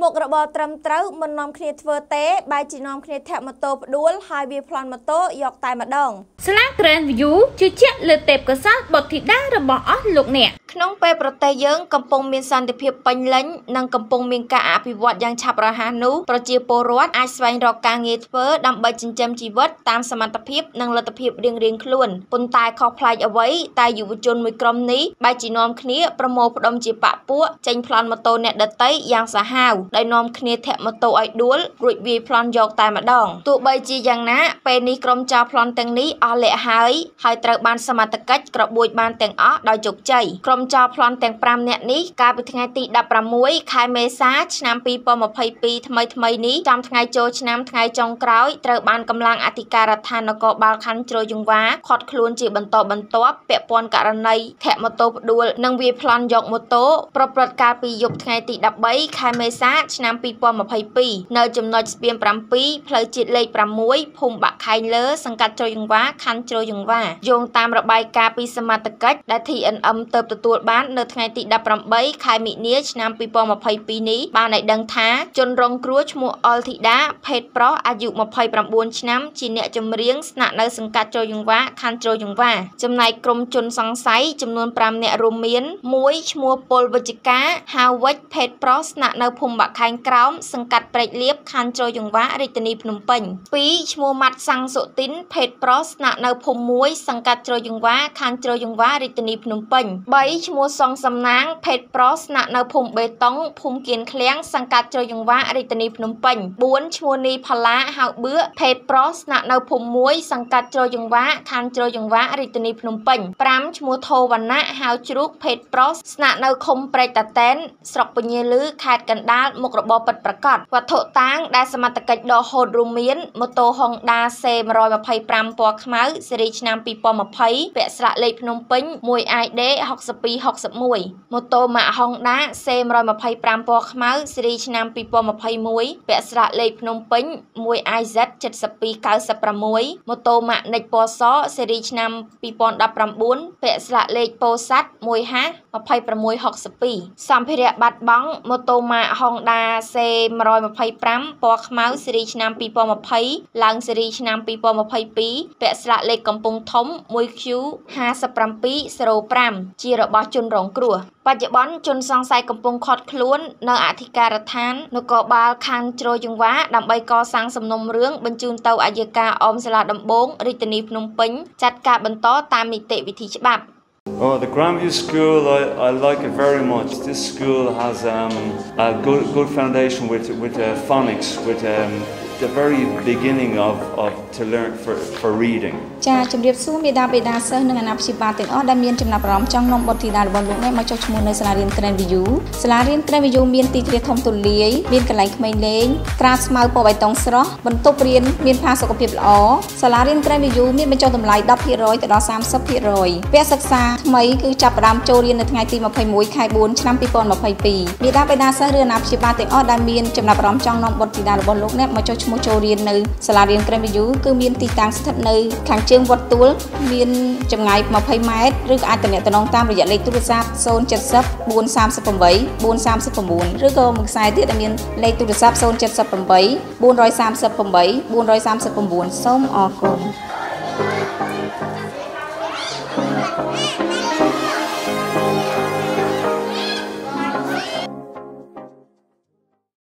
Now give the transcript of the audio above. មុខរបរត្រឹមត្រូវមិននាំគ្នាធ្វើទេបែរជានាំគ្នាធាក់ម៉ូតូផ្ដួលហើយវាប្លន់ម៉ូតូយកតែម្ដងស្លាក ក្នុងពេលប្រទេសយើងកំពុងមានសន្តិភាពពេញលេញនិងកំពុងមានការអភិវឌ្ឍយ៉ាងឆាប់រហ័សនោះប្រជាពលរដ្ឋអាចស្វែងរកការងារធ្វើដើម្បីចិញ្ចឹមជីវិតតាមសមត្ថភាពនិងលទ្ធភាពរៀងៗខ្លួនប៉ុន្តែខុសប្លែកអ្វីតែយុវជនមួយក្រុមនេះបែរជានាំគ្នាប្រមូលផ្ដុំជាបកពួកចេញប្លន់ម៉ូតូអ្នកដតីយ៉ាងសាហាវដោយនាំគ្នាធាក់ម៉ូតូឲ្យដួលរួចវាយប្លន់យកតែម្ដងទោះបីជាយ៉ាងណាពេលនេះក្រុមចោរប្លន់ទាំង 5 នៅថ្ងៃទី ឈ្មោះសងសំណាងភេទប្រុសស្នាក់នៅភូមិបេតុងភូមិគៀនឃ្លាំងសង្កាត់ជ្រោយចង្វាខណ្ឌជ្រោយចង្វារាជធានីភ្នំពេញ Honda C125 ពណ៌ខ្មៅ ស៊េរី ឆ្នាំ 2020 ពាក់ស្លាកលេខ ភ្នំពេញ 1ID 62 61 ម៉ូតូម៉ាក Honda C125 ពណ៌ខ្មៅ ស៊េរី ឆ្នាំ 2021 ពាក់ស្លាកលេខ ភ្នំពេញ 1IZ 7296 ម៉ូតូម៉ាក Nick ពណ៌ស ស៊េរី ឆ្នាំ 2019 ពាក់ស្លាកលេខ ពោធិ៍សាត់ 1H 2662 សម្ភារៈបាត់បង់ ម៉ូតូម៉ាក Honda C125 ពណ៌ខ្មៅ ស៊េរី ឆ្នាំ 2020 ឡើង ស៊េរី ឆ្នាំ 2022 ពាក់ស្លាកលេខ កំពង់ធំ 1Q5705 ជារបស់ ជនរងគ្រោះបច្ចុប្បន្នជនសង្ស័យកំពុងខត់ខ្លួននៅអធិការដ្ឋាននគរបាលខណ្ឌជ្រោយចង្វាដើម្បីកសាងសំណុំរឿងបញ្ជូនទៅអัยការអមសាលាដំបងរាជធានីភ្នំពេញចាត់ការបន្តតាមនីតិវិធីច្បាប់ Oh, the Grandview School, I like it very much. This school has a good foundation with phonics, with the very beginning of to learn for reading.ចូលរៀននៅសាលារៀនក្រែមវិយូគឺមានទីតាំងស្ថិតនៅខាងជើងវត្តទួលមានចម្ងាយ 20 ម៉ែត្រឬក៏អាចតំណងតាមរយៈលេខទូរស័ព្ទ 07438 438 439 សូមអរគុណ